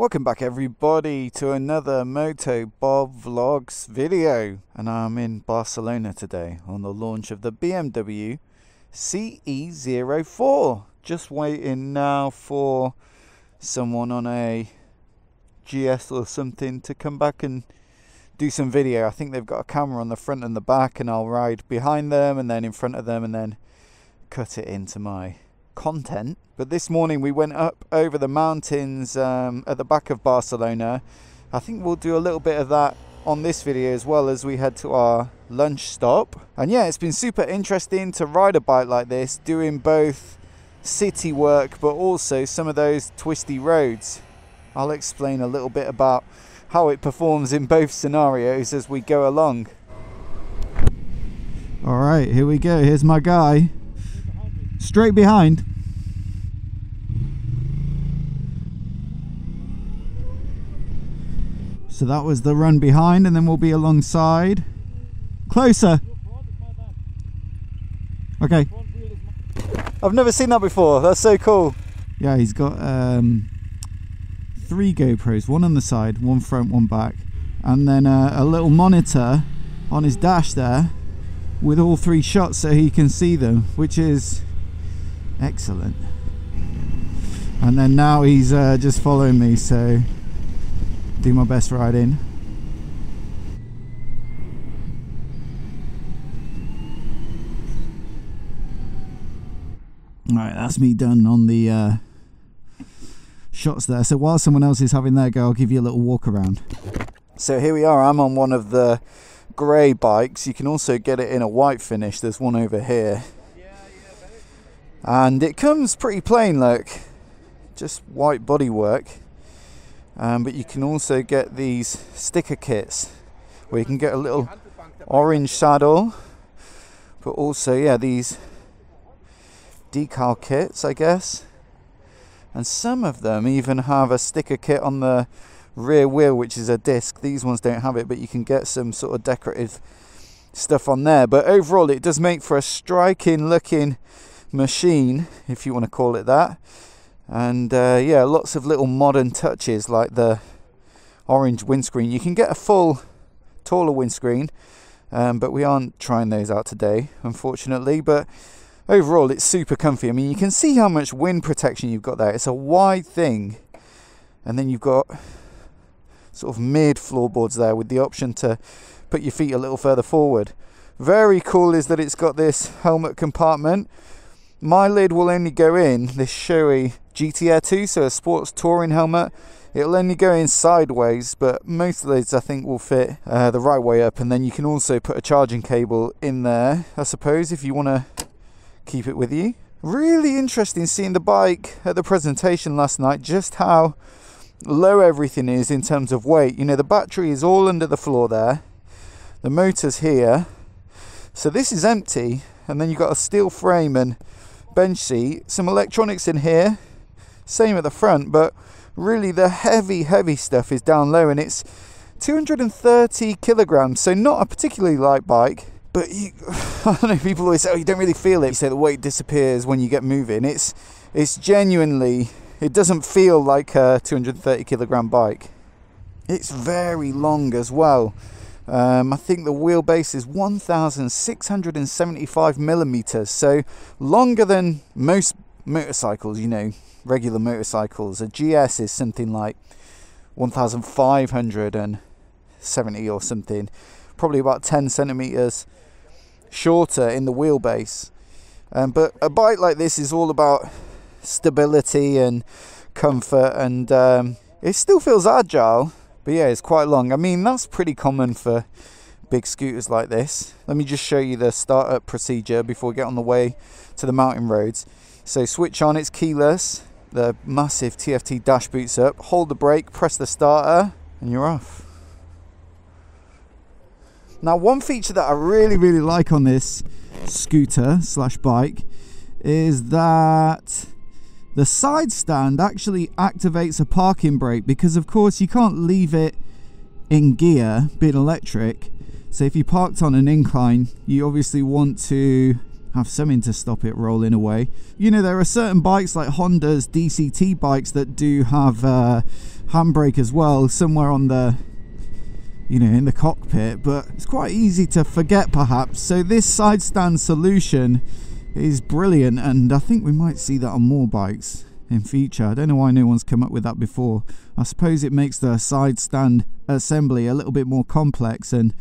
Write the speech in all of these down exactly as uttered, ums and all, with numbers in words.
Welcome back everybody to another Moto Bob Vlogs video, and I'm in Barcelona today on the launch of the B M W C E zero four. Just waiting now for someone on a G S or something to come back and do some video. I think they've got a camera on the front and the back, and I'll ride behind them and then in front of them and then cut it into my content. But this morning we went up over the mountains um, at the back of Barcelona. I think we'll do a little bit of that on this video as well as we head to our lunch stop. And yeah, it's been super interesting to ride a bike like this, doing both city work but also some of those twisty roads. I'll explain a little bit about how it performs in both scenarios as we go along. All right, here we go. Here's my guy. Straight behind. So that was the run behind, and then we'll be alongside. Closer. Okay. I've never seen that before. That's so cool. Yeah, he's got um, three GoPros, one on the side, one front, one back, and then uh, a little monitor on his dash there with all three shots so he can see them, which is excellent. And then now he's uh, just following me, so do my best ride in. All right, that's me done on the uh, shots there. So while someone else is having their go, I'll give you a little walk around. So here we are. I'm on one of the grey bikes. You can also get it in a white finish. There's one over here. And it comes pretty plain, look, just white bodywork, um, but you can also get these sticker kits where you can get a little orange saddle, but also, yeah, these decal kits, I guess, and some of them even have a sticker kit on the rear wheel, which is a disc. These ones don't have it, but you can get some sort of decorative stuff on there. But overall, it does make for a striking looking machine, if you want to call it that. And uh, yeah, lots of little modern touches like the orange windscreen. You can get a full taller windscreen, um, but we aren't trying those out today, unfortunately. But overall, it's super comfy. I mean, you can see how much wind protection you've got there. It's a wide thing, and then you've got sort of mid floorboards there with the option to put your feet a little further forward. Very cool is that it's got this helmet compartment. My lid will only go in this Shoei G T Air two, so a sports touring helmet. It'll only go in sideways, but most lids I think will fit uh, the right way up. And then you can also put a charging cable in there, I suppose, if you want to keep it with you. Really interesting seeing the bike at the presentation last night, just how low everything is in terms of weight. You know, the battery is all under the floor there. The motor's here. So this is empty. And then you've got a steel frame and bench seat, some electronics in here, same at the front, but really the heavy heavy stuff is down low, and it's two hundred thirty kilograms, so not a particularly light bike. But you, I don't know, people always say, oh, you don't really feel it. You say the weight disappears when you get moving. It's it's genuinely, it doesn't feel like a two hundred thirty kilogram bike. It's very long as well. Um, I think the wheelbase is one thousand six hundred seventy-five millimeters, so longer than most motorcycles, you know, regular motorcycles. A G S is something like one thousand five hundred seventy or something, probably about ten centimeters shorter in the wheelbase. Um, but a bike like this is all about stability and comfort, and um, it still feels agile. But yeah, it's quite long. I mean, that's pretty common for big scooters like this. Let me just show you the startup procedure before we get on the way to the mountain roads. So switch on, it's keyless, the massive T F T dash boots up, hold the brake, press the starter, and you're off. Now, one feature that I really, really like on this scooter slash bike is that the side stand actually activates a parking brake, because of course you can't leave it in gear being electric. So if you parked on an incline, you obviously want to have something to stop it rolling away. You know, there are certain bikes like Honda's D C T bikes that do have uh, handbrake as well somewhere on the, you know, in the cockpit, but it's quite easy to forget perhaps. So this side stand solution is brilliant, and I think we might see that on more bikes in future. I don't know why no one's come up with that before. I suppose it makes the side stand assembly a little bit more complex and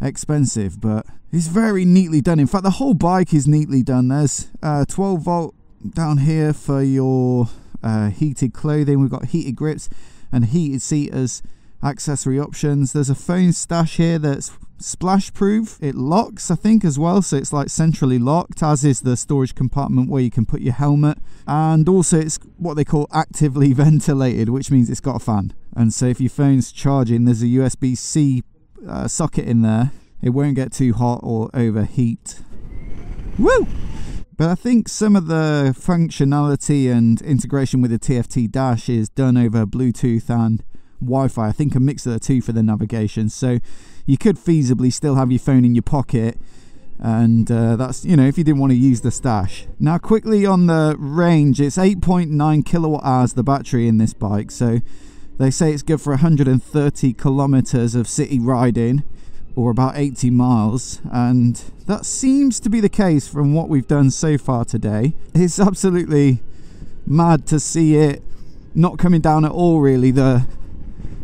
expensive, but it's very neatly done. In fact, the whole bike is neatly done. There's uh, twelve volt down here for your uh, heated clothing. We've got heated grips and heated seat as accessory options. There's a phone stash here that's splash proof. It locks, I think, as well, so it's like centrally locked, as is the storage compartment where you can put your helmet. And also it's what they call actively ventilated, which means it's got a fan, and so if your phone's charging, there's a U S B C uh, socket in there. It won't get too hot or overheat. Woo! But I think some of the functionality and integration with the T F T dash is done over Bluetooth and Wi-Fi. I think a mix of the two for the navigation, so you could feasibly still have your phone in your pocket, and uh, that's, you know, if you didn't want to use the stash. Now quickly on the range, it's eight point nine kilowatt hours the battery in this bike, so they say it's good for one hundred thirty kilometers of city riding, or about eighty miles, and that seems to be the case from what we've done so far today. It's absolutely mad to see it not coming down at all, really, the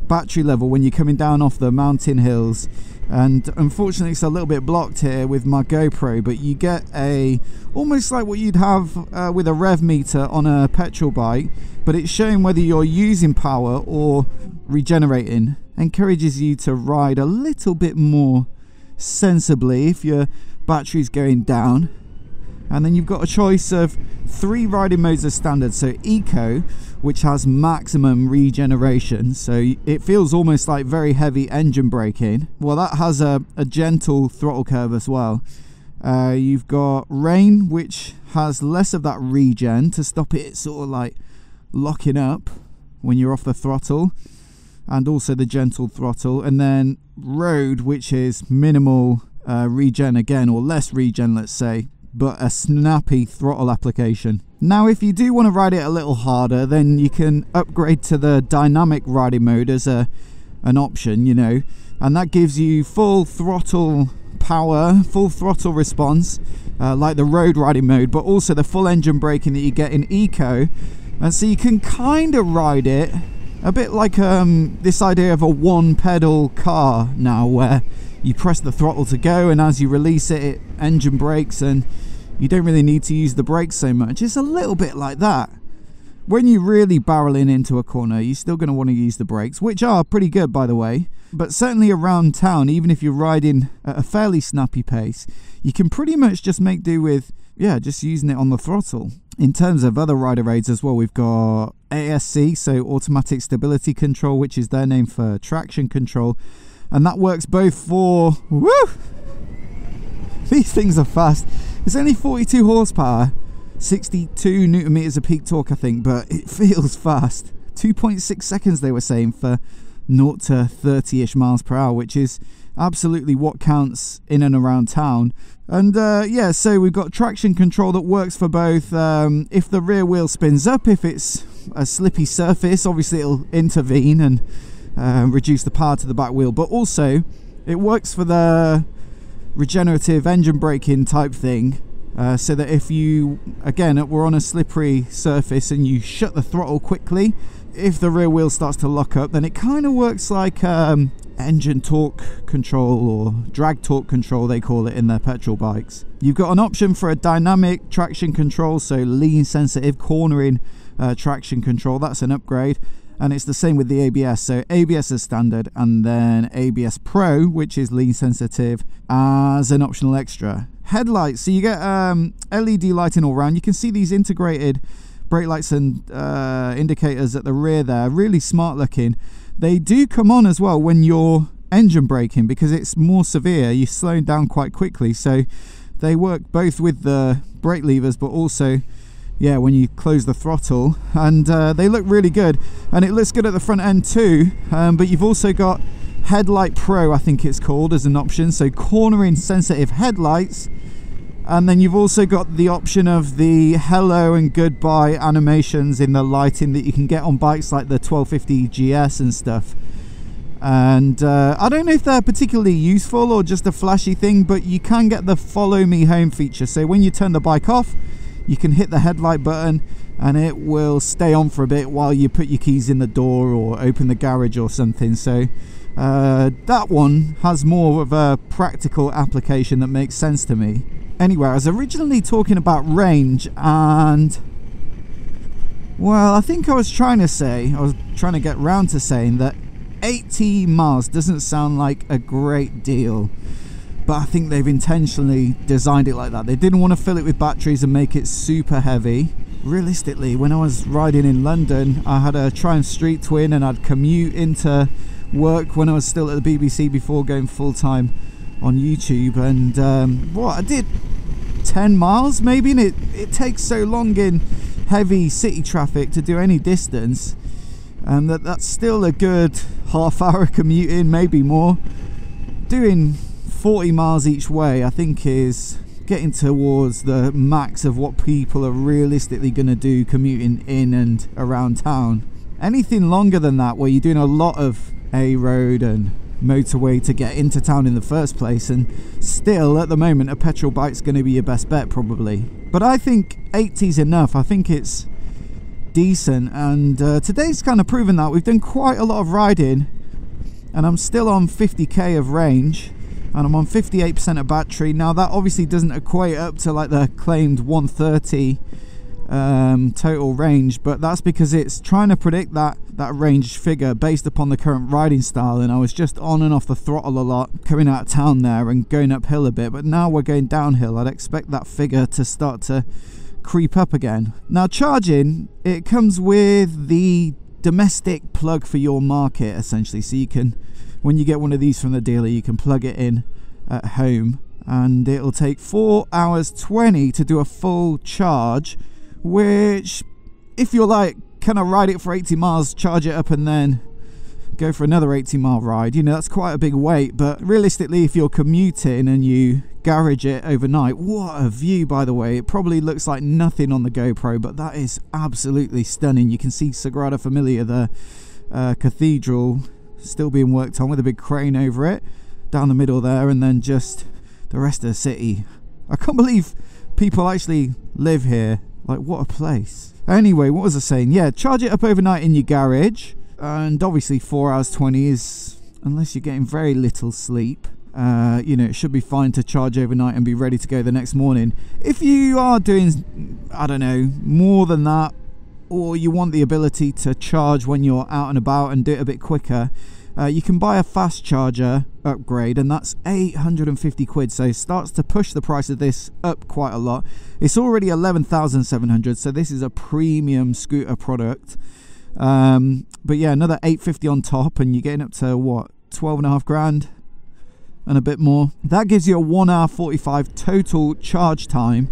battery level when you're coming down off the mountain hills. And unfortunately it's a little bit blocked here with my GoPro, but you get a almost like what you'd have uh, with a rev meter on a petrol bike, but it's showing whether you're using power or regenerating. Encourages you to ride a little bit more sensibly if your battery's going down. And then you've got a choice of three riding modes as standard. So eco, which has maximum regeneration, so it feels almost like very heavy engine braking. Well, that has a, a gentle throttle curve as well. Uh, you've got rain, which has less of that regen to stop it sort of like locking up when you're off the throttle, and also the gentle throttle. And then road, which is minimal uh, regen again, or less regen, let's say, but a snappy throttle application. Now if you do want to ride it a little harder, then you can upgrade to the dynamic riding mode as a an option, you know, and that gives you full throttle power, full throttle response, uh, like the road riding mode, but also the full engine braking that you get in eco. And so you can kind of ride it a bit like um, this idea of a one pedal car now, where you press the throttle to go, and as you release it, it engine brakes, and you don't really need to use the brakes so much. It's a little bit like that. When you're really barreling into a corner, you're still going to want to use the brakes, which are pretty good, by the way. But certainly around town, even if you're riding at a fairly snappy pace, you can pretty much just make do with, yeah, just using it on the throttle. In terms of other rider aids as well, we've got A S C, so Automatic Stability Control, which is their name for traction control. And that works both for, woo! These things are fast. It's only forty-two horsepower, sixty-two newton meters of peak torque, I think, but it feels fast. two point six seconds they were saying for zero to thirty-ish miles per hour, which is absolutely what counts in and around town. And uh, yeah, so we've got traction control that works for both. Um, if the rear wheel spins up, if it's a slippy surface, obviously it'll intervene and Uh, reduce the power to the back wheel, but also it works for the regenerative engine braking type thing, uh, so that if you, again, we're on a slippery surface and you shut the throttle quickly, if the rear wheel starts to lock up, then it kind of works like um, engine torque control, or drag torque control they call it in their petrol bikes. You've got an option for a dynamic traction control, so lean sensitive cornering uh, traction control. That's an upgrade. And it's the same with the A B S, so A B S as standard, and then A B S Pro, which is lean sensitive, as an optional extra. Headlights, so you get um, L E D lighting all round. You can see these integrated brake lights and uh, indicators at the rear there, really smart looking. They do come on as well when you're engine braking, because it's more severe, you're slowing down quite quickly, so they work both with the brake levers, but also, yeah, when you close the throttle. And uh, they look really good, and it looks good at the front end too. Um, but you've also got Headlight Pro, I think it's called, as an option, so cornering sensitive headlights, And then you've also got the option of the hello and goodbye animations in the lighting that you can get on bikes like the twelve fifty G S and stuff. And uh, I don't know if they're particularly useful or just a flashy thing, but you can get the follow me home feature. So when you turn the bike off, you can hit the headlight button and it will stay on for a bit while you put your keys in the door or open the garage or something. So uh, that one has more of a practical application that makes sense to me. Anyway, I was originally talking about range, and well, I think I was trying to say, I was trying to get round to saying that eighty miles doesn't sound like a great deal, but I think they've intentionally designed it like that. They didn't want to fill it with batteries and make it super heavy. Realistically, when I was riding in London, I had a Triumph Street Twin and I'd commute into work when I was still at the B B C before going full-time on YouTube, and um, what I did ten miles maybe, and it, it takes so long in heavy city traffic to do any distance, and that that's still a good half hour commute in, maybe more. Doing forty miles each way I think is getting towards the max of what people are realistically going to do commuting in and around town. Anything longer than that, where you're doing a lot of A road and motorway to get into town in the first place, and still at the moment a petrol bike's going to be your best bet probably. But I think eighty's enough. I think it's decent, and uh, today's kind of proven that. We've done quite a lot of riding and I'm still on fifty K of range and I'm on fifty-eight percent of battery. Now that obviously doesn't equate up to like the claimed one thirty um, total range, but that's because it's trying to predict that that range figure based upon the current riding style, and I was just on and off the throttle a lot coming out of town there and going uphill a bit, but now we're going downhill. I'd expect that figure to start to creep up again. Now charging, it comes with the domestic plug for your market essentially, so you can, when you get one of these from the dealer, you can plug it in at home and it'll take four hours twenty to do a full charge, which if you're like, can I ride it for eighty miles, charge it up and then go for another eighty mile ride, you know, that's quite a big wait. But realistically, if you're commuting and you garage it overnight, what a view by the way. It probably looks like nothing on the GoPro, but that is absolutely stunning. You can see Sagrada Familia, the uh, cathedral, still being worked on with a big crane over it down the middle there, and then just the rest of the city. I can't believe people actually live here, like what a place. Anyway, what was I saying? Yeah, charge it up overnight in your garage, and obviously four hours twenty is, unless you're getting very little sleep, uh, you know, it should be fine to charge overnight and be ready to go the next morning. If you are doing, I don't know, more than that, or you want the ability to charge when you're out and about and do it a bit quicker, uh, you can buy a fast charger upgrade, and that's eight hundred fifty quid, so it starts to push the price of this up quite a lot. It's already eleven thousand seven hundred, so this is a premium scooter product. Um, but yeah, another eight fifty on top, and you're getting up to what, twelve and a half grand and a bit more. That gives you a one hour forty-five total charge time.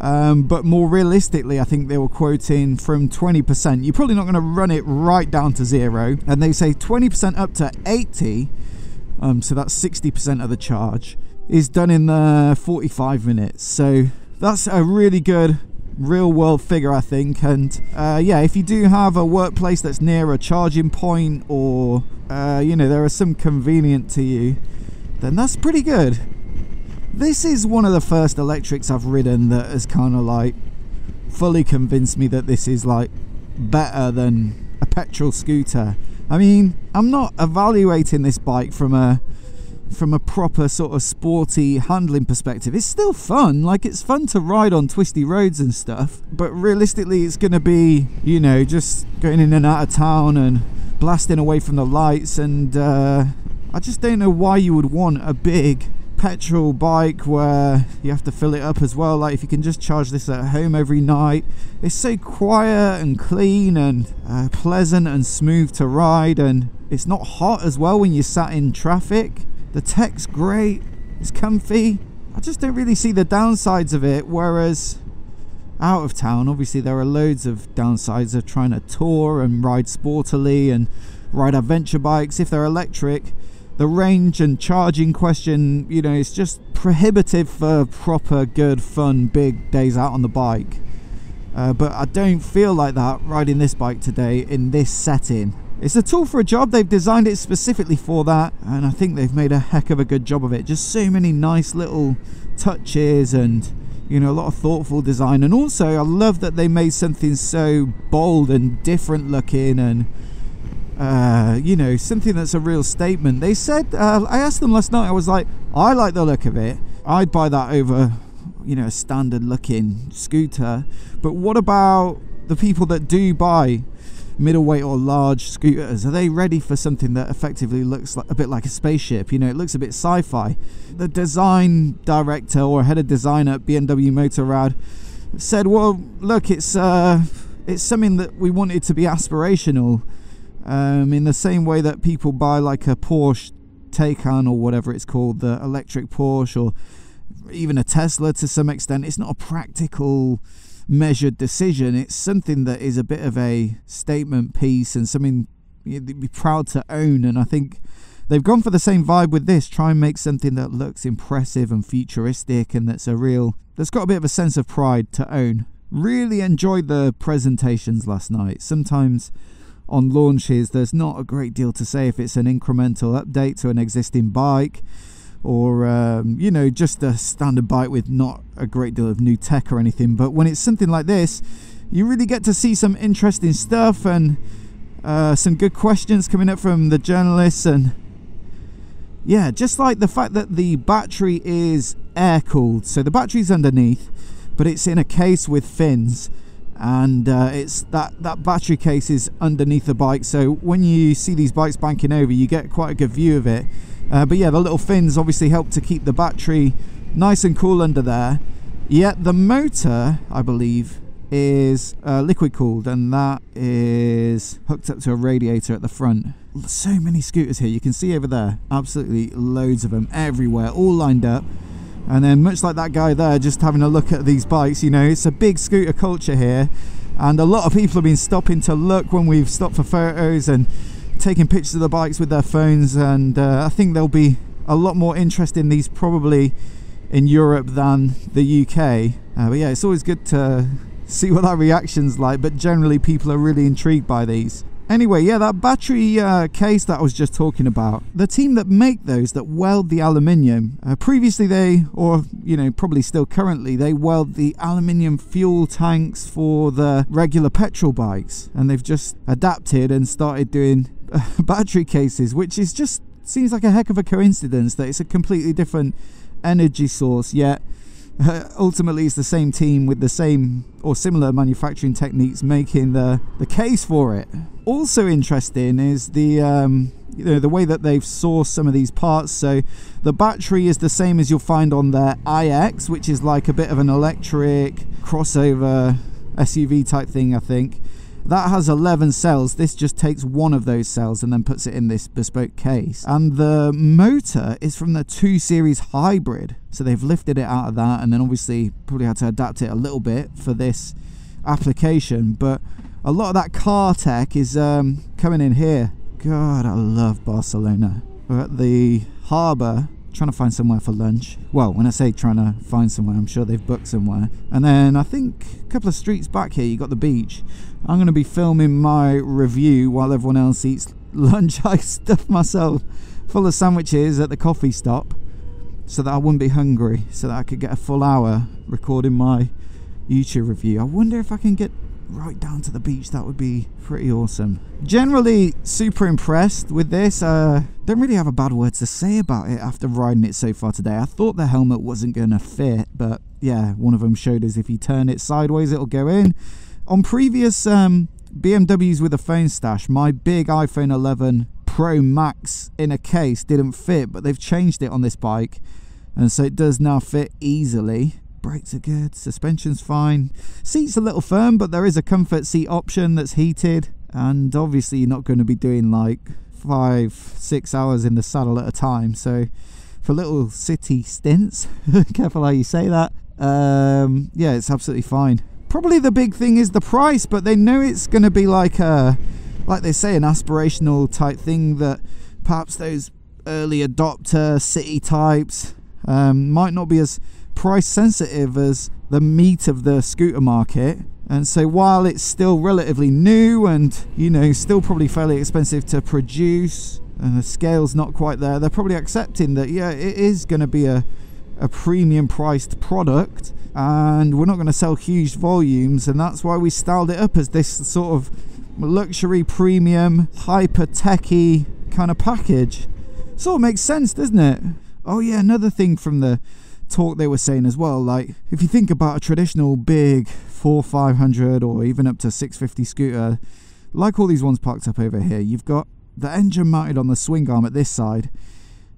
Um, but more realistically, I think they were quoting from twenty percent. You're probably not going to run it right down to zero, and they say twenty percent up to eighty, um, so that's sixty percent of the charge is done in the forty-five minutes. So that's a really good real world figure, I think. And uh, yeah, if you do have a workplace that's near a charging point, or uh, you know, there are some convenient to you, then that's pretty good. This is one of the first electrics I've ridden that has kind of like fully convinced me that this is like better than a petrol scooter. I mean, I'm not evaluating this bike from a from a proper sort of sporty handling perspective. It's still fun, like it's fun to ride on twisty roads and stuff, but realistically it's going to be, you know, just going in and out of town and blasting away from the lights, and uh, I just don't know why you would want a big petrol bike where you have to fill it up as well. Like if you can just charge this at home every night, it's so quiet and clean and uh, pleasant and smooth to ride, and it's not hot as well when you're sat in traffic. The tech's great, it's comfy. I just don't really see the downsides of it, whereas out of town, obviously there are loads of downsides of trying to tour and ride sportily and ride adventure bikes. If they're electric, the range and charging question, you know, it's just prohibitive for proper, good, fun, big days out on the bike. Uh, but I don't feel like that riding this bike today in this setting. It's a tool for a job, they've designed it specifically for that, and I think they've made a heck of a good job of it. Just so many nice little touches and, you know, a lot of thoughtful design. And also, I love that they made something so bold and different looking and, uh, you know, something that's a real statement. They said, uh, I asked them last night, I was like, I like the look of it. I'd buy that over, you know, a standard looking scooter. But what about the people that do buy middleweight or large scooters? Are they ready for something that effectively looks like, a bit like a spaceship? You know, it looks a bit sci-fi. The design director or head of design at B M W Motorrad said, well, look, it's uh, it's something that we wanted to be aspirational, um, in the same way that people buy like a Porsche Taycan or whatever it's called, the electric Porsche, or even a Tesla to some extent. It's not a practical, measured decision. It's something that is a bit of a statement piece and something you'd be proud to own. And I think they've gone for the same vibe with this. Try and make something that looks impressive and futuristic, and that's a real, that's got a bit of a sense of pride to own. Really enjoyed the presentations last night. Sometimes on launches there's not a great deal to say if it's an incremental update to an existing bike, or um, you know, just a standard bike with not a great deal of new tech or anything. But when it's something like this, you really get to see some interesting stuff and uh, some good questions coming up from the journalists. And yeah, just like the fact that the battery is air cooled, so the battery's underneath, but it's in a case with fins, and uh, it's that that battery case is underneath the bike. So when you see these bikes banking over, you get quite a good view of it. Uh, but yeah, the little fins obviously help to keep the battery nice and cool under there. Yet the motor, I believe, is uh, liquid cooled, and that is hooked up to a radiator at the front. So many scooters here. You can see over there, absolutely loads of them everywhere, all lined up. And then much like that guy there, just having a look at these bikes, you know, it's a big scooter culture here. And a lot of people have been stopping to look when we've stopped for photos and taking pictures of the bikes with their phones. And uh, I think there'll be a lot more interest in these probably in Europe than the U K. Uh, but yeah, it's always good to see what that reaction's like, but generally people are really intrigued by these. Anyway, yeah, that battery uh, case that I was just talking about, the team that make those, that weld the aluminium, uh, previously they, or you know, probably still currently, they weld the aluminium fuel tanks for the regular petrol bikes, and they've just adapted and started doing battery cases, which is just seems like a heck of a coincidence that it's a completely different energy source, yet uh, ultimately it's the same team with the same or similar manufacturing techniques making the the case for it. Also interesting is the um you know, the way that they've sourced some of these parts. So the battery is the same as you'll find on their iX, which is like a bit of an electric crossover S U V type thing, I think. That has eleven cells. This just takes one of those cells and then puts it in this bespoke case. And the motor is from the two series hybrid. So they've lifted it out of that, and then obviously probably had to adapt it a little bit for this application. But a lot of that car tech is um, coming in here. God, I love Barcelona. We're at the harbour, trying to find somewhere for lunch. Well, when I say trying to find somewhere, I'm sure they've booked somewhere. And then I think a couple of streets back here, you got the beach. I'm going to be filming my review while everyone else eats lunch. I stuffed myself full of sandwiches at the coffee stop so that I wouldn't be hungry, so that I could get a full hour recording my YouTube review. I wonder if I can get right down to the beach. That would be pretty awesome. Generally super impressed with this. Uh don't really have a bad word to say about it after riding it so far today. I thought the helmet wasn't gonna fit, but yeah, one of them showed us if you turn it sideways it'll go in. On previous um B M Ws with a phone stash, my big iPhone eleven Pro Max in a case didn't fit, but they've changed it on this bike, and so it does now fit easily. Brakes are good, suspension's fine, seat's a little firm, but there is a comfort seat option that's heated, and obviously you're not going to be doing like five six hours in the saddle at a time, so for little city stints careful how you say that. Um yeah, it's absolutely fine. Probably the big thing is the price, but they know it's going to be like a, like they say, an aspirational type thing that perhaps those early adopter city types, um, might not be as price sensitive as the meat of the scooter market. And so while it's still relatively new and, you know, still probably fairly expensive to produce and the scale's not quite there, they're probably accepting that, yeah, it is going to be a, a premium priced product and we're not going to sell huge volumes. And that's why we styled it up as this sort of luxury premium hyper techie kind of package. Sort of makes sense, doesn't it? Oh yeah, another thing from the talk they were saying as well, like if you think about a traditional big four five hundred or even up to six fifty scooter, like all these ones parked up over here, you've got the engine mounted on the swing arm at this side,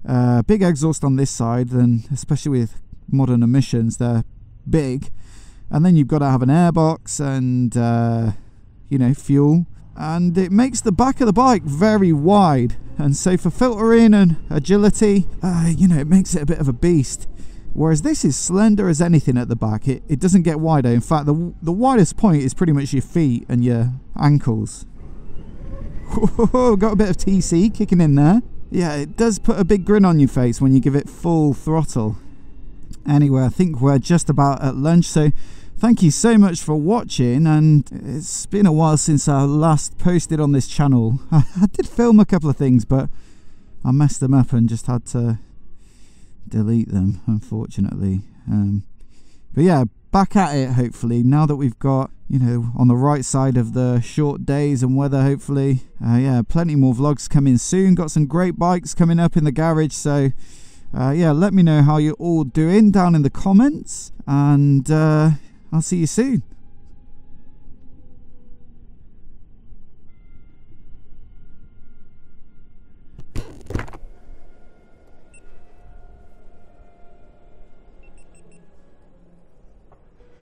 uh, big exhaust on this side, and especially with modern emissions they're big, and then you've got to have an airbox and uh, you know, fuel, and it makes the back of the bike very wide, and so for filtering and agility, uh, you know, it makes it a bit of a beast. Whereas this is slender as anything at the back. It, it doesn't get wider. In fact, the, the widest point is pretty much your feet and your ankles. Whoa, got a bit of T C kicking in there. Yeah, it does put a big grin on your face when you give it full throttle. Anyway, I think we're just about at lunch. So thank you so much for watching. And it's been a while since I last posted on this channel. I, I did film a couple of things, but I messed them up and just had to delete them, unfortunately. Um, but yeah, back at it, hopefully, now that we've got, you know, on the right side of the short days and weather, hopefully. Uh, yeah, plenty more vlogs coming soon. Got some great bikes coming up in the garage. So uh, yeah, let me know how you're all doing down in the comments, and uh, I'll see you soon.